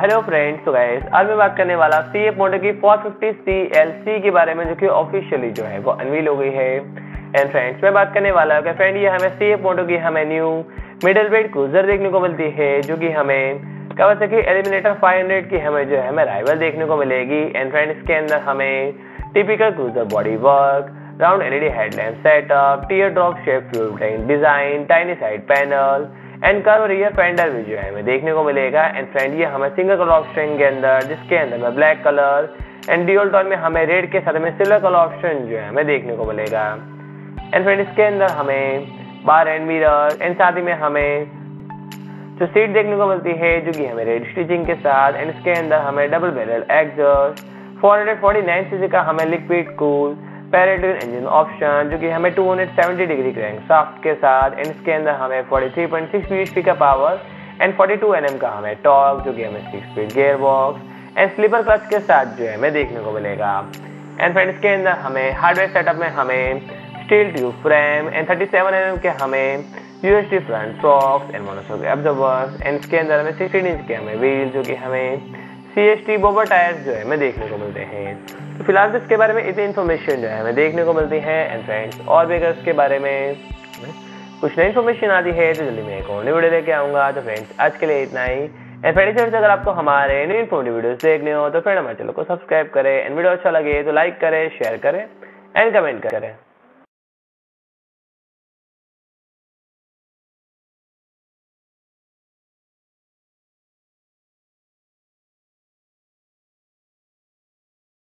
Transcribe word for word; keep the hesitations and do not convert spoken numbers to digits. Hello friends, तो guys आज मैं बात करने वाला सीएफमोटो की four fifty C L C के बारे में, जो कि ऑफिशियली जो है वो अनवील हो गई है। एंड फ्रेंड्स मैं बात करने वाला हूँ फ्रेंड, ये हमें सीएफमोटो की हमें न्यू मिडल वेट क्रूजर देखने को मिलती है, जो कि हमें कावासाकी एलिमिनेटर फाइव हंड्रेड की हमें जो है हमें राइवल देखने को मिलेगी। एंड फ्रेंड्स इसके अंदर हमें typical cruiser body work, round LED headlamp setup, tear drop shape fuel tank design, tiny side panel and curve rear fender भी जो है हमें देखने को मिलेगा। एंड फ्रेंड ये हमें सिंगल कलर ऑप्शन के अंदर, जिसके अंदर में black colour and dual tone में हमें रेड के साथ में सिल्वर कलर ऑप्शन जो है हमें देखने को मिलेगा। एंड फ्रेंड इसके अंदर हमें बार एंड मिरर एंड साथ ही में हमें जो सीट देखने को मिलती है, जो कि हमें रेड स्टिचिंग के साथ। एंड इसके अंदर हमें double barrel exhaust, four forty nine CC का हमें liquid cool parallel twin engine option, जो कि हमें two seventy degree crank shaft के साथ। एंड इसके अंदर हमें forty three point six USD का power and forty two NM का हमें टॉर्क, जो कि हमें six speed gear box and slipper clutch के साथ जो है हमें देखने को मिलेगा। एंड फ्रेंड इसके अंदर हमें हार्डवेयर सेटअप में हमें steel tube frame and thirty seven NM के हमें USD front shocks and monoshock absorbers. And इसके अंदर हमें सिक्सटीन इंच के हमें व्हील, जो कि हमें सीएसटी बोबर टायर्स जो है हमें देखने को मिलते हैं। तो फिलहाल तो इसके बारे में इतनी इन्फॉर्मेशन जो है हमें देखने को मिलती है। एंड फ्रेंड्स और भी अगर इसके बारे में कुछ नई इन्फॉर्मेशन आती है तो जल्दी मैं एक और नई वीडियो लेके आऊँगा। तो फ्रेंड्स आज के लिए इतना ही। एंड फ्रेंड्स अगर आपको हमारे न्यू इन्फॉर्मेटिव वीडियोस देखने हो तो फ्रेंड हमारे चैनल को सब्सक्राइब करें, एंड वीडियो अच्छा लगे तो लाइक करें, शेयर करें एंड कमेंट करें।